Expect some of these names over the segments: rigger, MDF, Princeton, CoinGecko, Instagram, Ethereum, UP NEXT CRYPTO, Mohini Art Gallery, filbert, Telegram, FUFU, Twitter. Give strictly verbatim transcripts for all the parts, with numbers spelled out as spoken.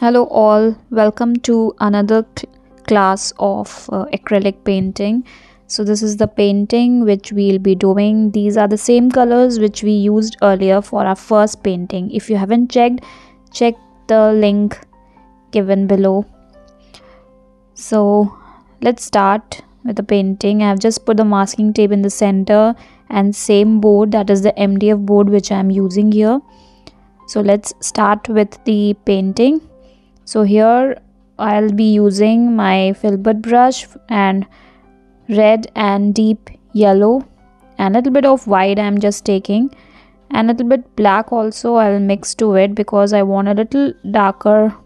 Hello all, welcome to another class of uh, acrylic painting. So this is the painting which we'll be doing. These are the same colors which we used earlier for our first painting. If you haven't checked, check the link given below. So let's start with the painting. I have just put the masking tape in the center and same board, that is the M D F board which I am using here. So let's start with the painting. So here I'll be using my filbert brush and red and deep yellow and a little bit of white I'm just taking, and a little bit black also I'll mix to it because I want a little darker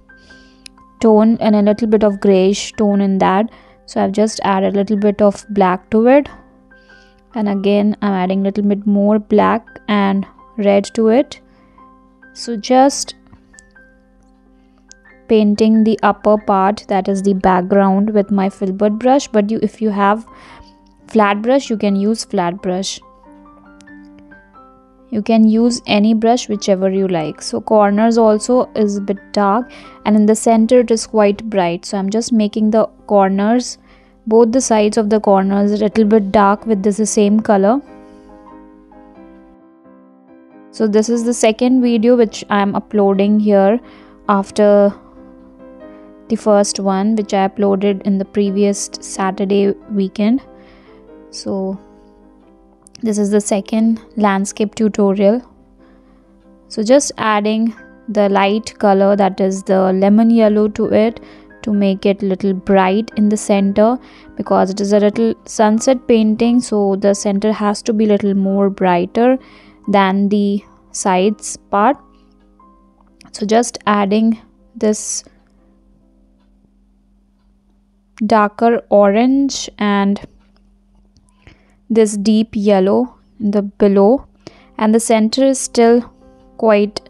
tone and a little bit of grayish tone in that. So I've just added a little bit of black to it, and again I'm adding a little bit more black and red to it. So just painting the upper part, that is the background, with my filbert brush, but you if you have flat brush you can use flat brush. You can use any brush whichever you like. So corners also is a bit dark, and in the center it is quite bright. So I'm just making the corners, both the sides of the corners, a little bit dark with this same color. So this is the second video which I'm uploading here after the first one which I uploaded in the previous Saturday weekend. So this is the second landscape tutorial. So just adding the light color, that is the lemon yellow, to it to make it little bright in the center, because it is a little sunset painting, so the center has to be little more brighter than the sides part. So just adding this darker orange and this deep yellow in the below, and the center is still quite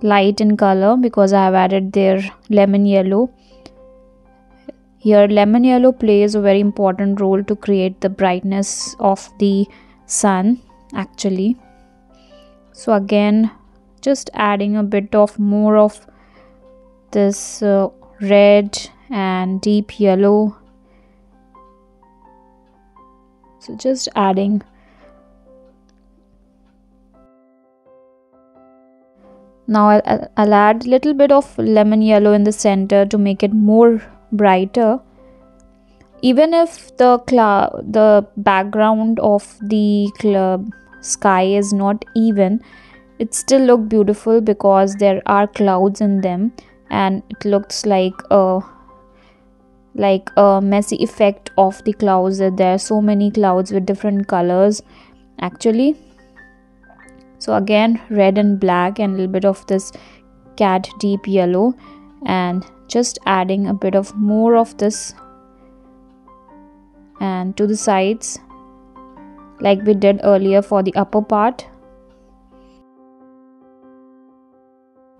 light in color because I have added their lemon yellow here. Lemon yellow plays a very important role to create the brightness of the sun actually. So again just adding a bit of more of this uh, red and deep yellow. So just adding now, I'll, I'll add a little bit of lemon yellow in the center to make it more brighter. Even if the cloud, the background of the club sky is not even, it still look beautiful because there are clouds in them, and it looks like a like a messy effect of the clouds, that there are so many clouds with different colors actually. So again red and black and a little bit of this cat deep yellow, and just adding a bit of more of this and to the sides like we did earlier for the upper part.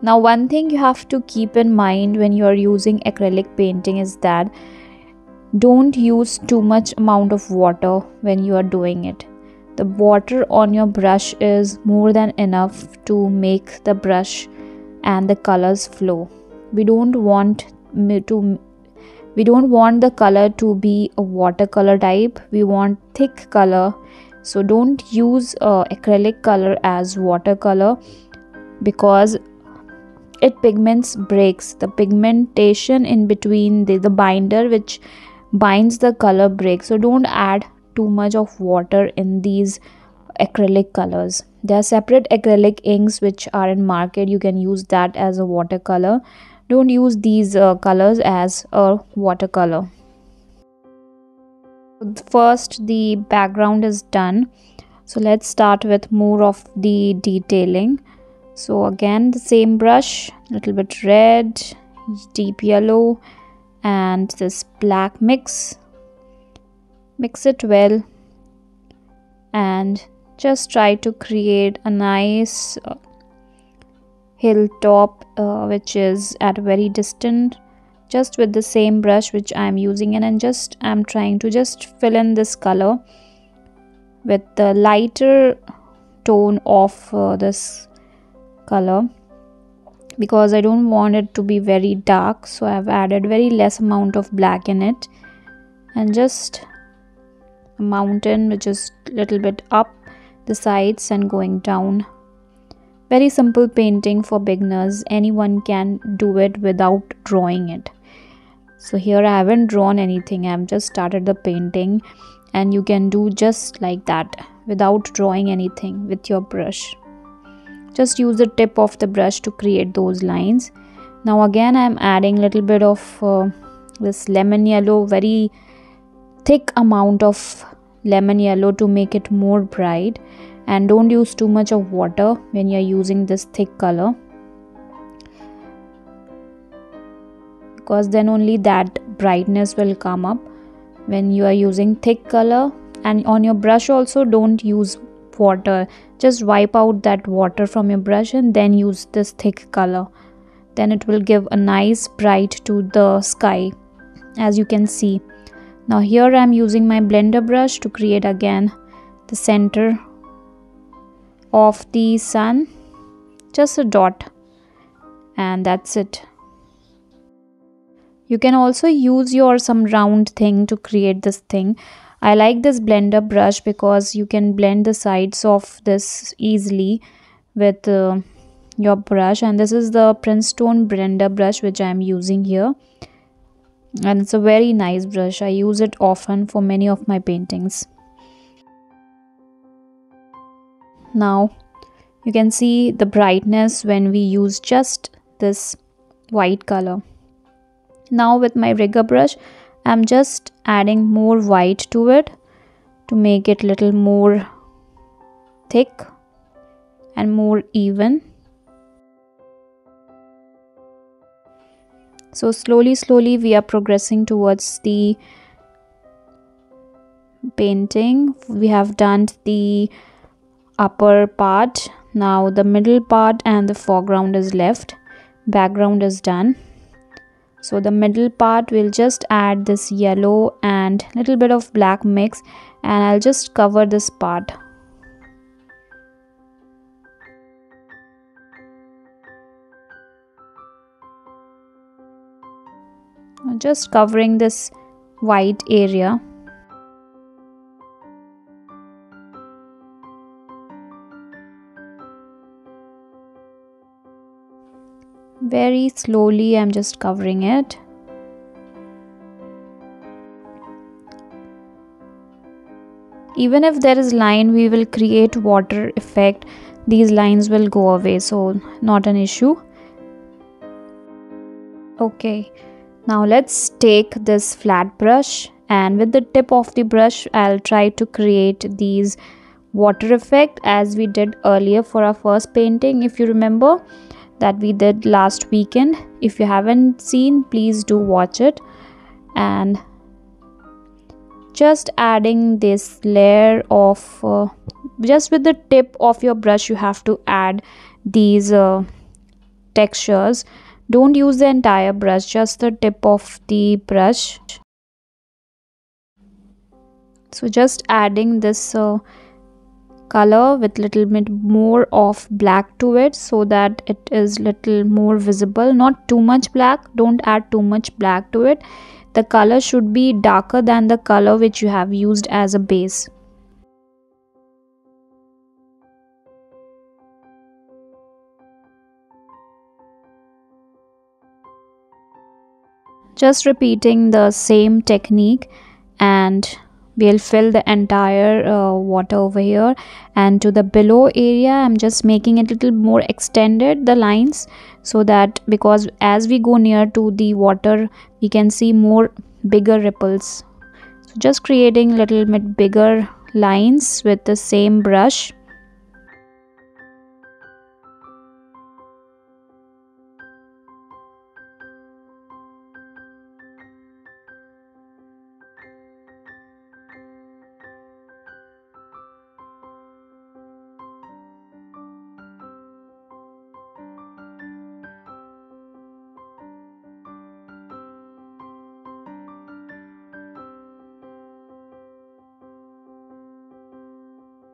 Now one thing you have to keep in mind when you are using acrylic painting is that don't use too much amount of water when you are doing it. The water on your brush is more than enough to make the brush and the colors flow. We don't want to we don't want the color to be a watercolor type. We want thick color. So don't use uh, acrylic color as watercolor, because it pigments breaks. The pigmentation in between the, the binder which binds the color breaks. So don't add too much of water in these acrylic colors. There are separate acrylic inks which are in market. You can use that as a watercolor. Don't use these uh, colors as a watercolor. First, the background is done. So let's start with more of the detailing. So again the same brush, little bit red, deep yellow and this black mix. Mix it well and just try to create a nice uh, hilltop uh, which is at very distant, just with the same brush which I'm using, and I'm just I'm trying to just fill in this color with the lighter tone of uh, this color because I don't want it to be very dark, so I've added very less amount of black in it, and just a mountain which is a little bit up the sides and going down. Very simple painting for beginners. Anyone can do it without drawing it. So here I haven't drawn anything, I've just started the painting, and you can do just like that without drawing anything with your brush. Just use the tip of the brush to create those lines. Now again I'm adding a little bit of uh, this lemon yellow, very thick amount of lemon yellow to make it more bright, and don't use too much of water when you're using this thick color, because then only that brightness will come up when you are using thick color. And on your brush also don't use water, just wipe out that water from your brush and then use this thick color, then it will give a nice bright to the sky, as you can see. Now here I'm using my blender brush to create again the center of the sun, just a dot, and that's it. You can also use your some round thing to create this thing. I like this blender brush because you can blend the sides of this easily with uh, your brush, and this is the Princeton blender brush which I am using here, and it's a very nice brush. I use it often for many of my paintings. Now you can see the brightness when we use just this white color. Now with my rigger brush I'm just adding more white to it to make it little more thick and more even. So slowly slowly we are progressing towards the painting. We have done the upper part, now the middle part and the foreground is left, background is done. So the middle part will just add this yellow and little bit of black mix, and I'll just cover this part. I'm just covering this white area. Very slowly I'm just covering it. Even if there is line, we will create water effect. These lines will go away, so not an issue. Okay, now let's take this flat brush, and with the tip of the brush I'll try to create these water effect as we did earlier for our first painting, if you remember, that we did last weekend. If you haven't seen, please do watch it. And just adding this layer of uh, just with the tip of your brush you have to add these uh, textures. Don't use the entire brush, just the tip of the brush. So just adding this uh, color with little bit more of black to it, so that it is little more visible. Not too much black, don't add too much black to it. The color should be darker than the color which you have used as a base. Just repeating the same technique, and we'll fill the entire uh, water over here. And to the below area I'm just making it a little more extended, the lines, so that because as we go near to the water we can see more bigger ripples. So just creating little bit bigger lines with the same brush.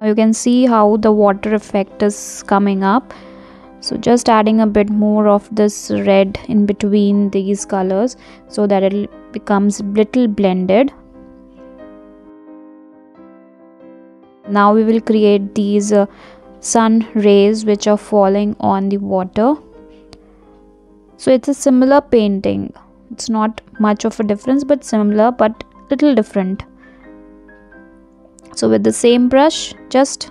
You can see how the water effect is coming up. So just adding a bit more of this red in between these colors so that it becomes little blended. Now we will create these uh, sun rays which are falling on the water. So it's a similar painting. It's not much of a difference, but similar, but little different. So with the same brush, just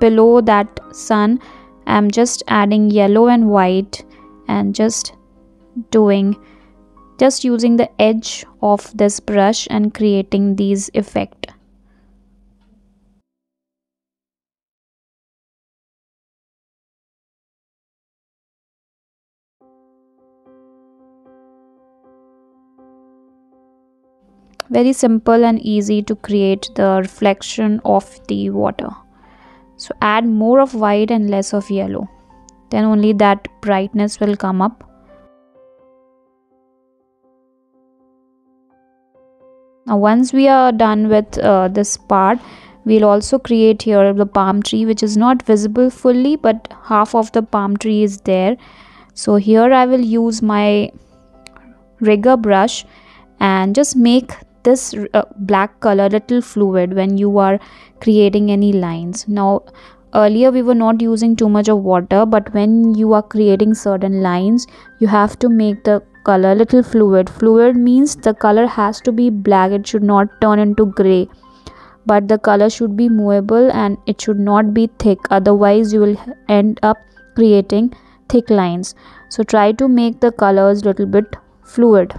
below that sun, I'm just adding yellow and white and just doing, just using the edge of this brush and creating these effects. Very simple and easy to create the reflection of the water. So add more of white and less of yellow. Then only that brightness will come up. Now once we are done with uh, this part, we'll also create here the palm tree, which is not visible fully, but half of the palm tree is there. So here I will use my rigger brush and just make this uh, black color little fluid when you are creating any lines. Now earlier we were not using too much of water, but when you are creating certain lines, you have to make the color little fluid. Fluid means the color has to be black, it should not turn into gray, but the color should be movable and it should not be thick, otherwise you will end up creating thick lines. So try to make the colors little bit fluid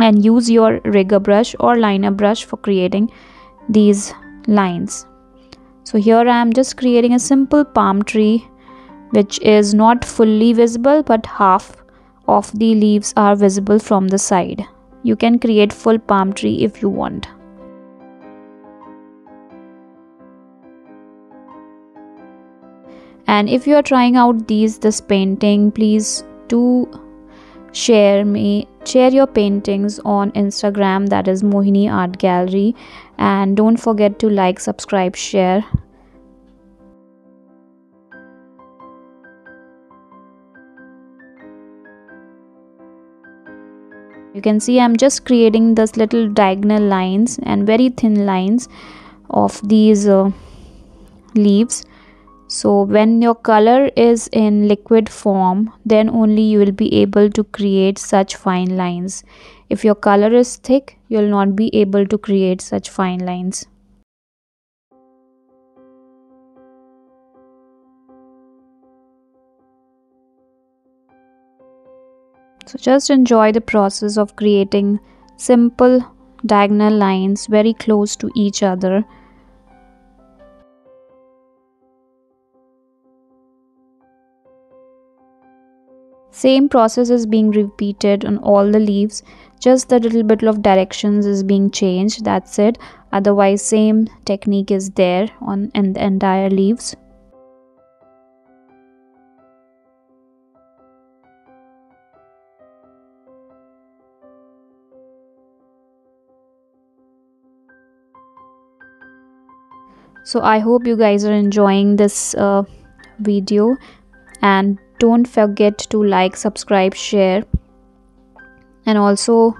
and use your rigger brush or liner brush for creating these lines. So here I am just creating a simple palm tree which is not fully visible, but half of the leaves are visible from the side. You can create full palm tree if you want. And if you are trying out these this painting, please do share me share your paintings on Instagram, that is Mohini Art Gallery, and don't forget to like, subscribe, share. You can see I'm just creating this little diagonal lines and very thin lines of these uh, leaves. So when your color is in liquid form, then only you will be able to create such fine lines. If your color is thick, you will not be able to create such fine lines. So just enjoy the process of creating simple diagonal lines very close to each other. Same process is being repeated on all the leaves, just the little bit of directions is being changed, that's it. Otherwise same technique is there on and the entire leaves. So I hope you guys are enjoying this uh, video, and don't forget to like, subscribe, share. And also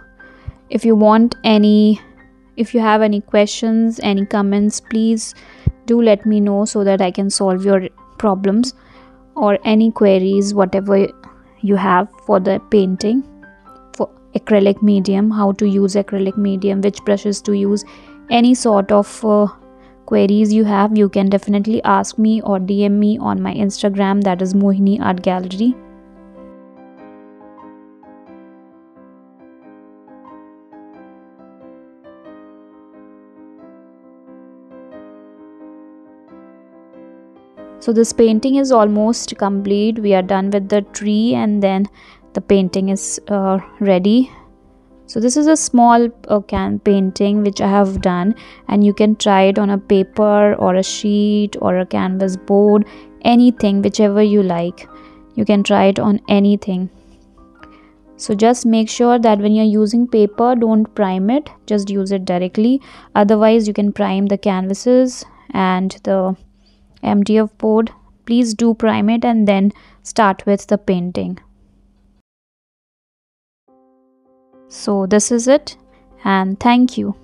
if you want any if you have any questions, any comments, please do let me know so that I can solve your problems or any queries, whatever you have for the painting, for acrylic medium, how to use acrylic medium, which brushes to use, any sort of uh, queries you have, you can definitely ask me or D M me on my Instagram, that is Mohini Art Gallery. So this painting is almost complete. We are done with the tree and then the painting is uh, ready. So this is a small uh, can painting which I have done, and you can try it on a paper or a sheet or a canvas board, anything, whichever you like. You can try it on anything. So just make sure that when you're using paper, don't prime it, just use it directly. Otherwise you can prime the canvases and the M D F board, Please do prime it and then start with the painting. So this is it, and thank you.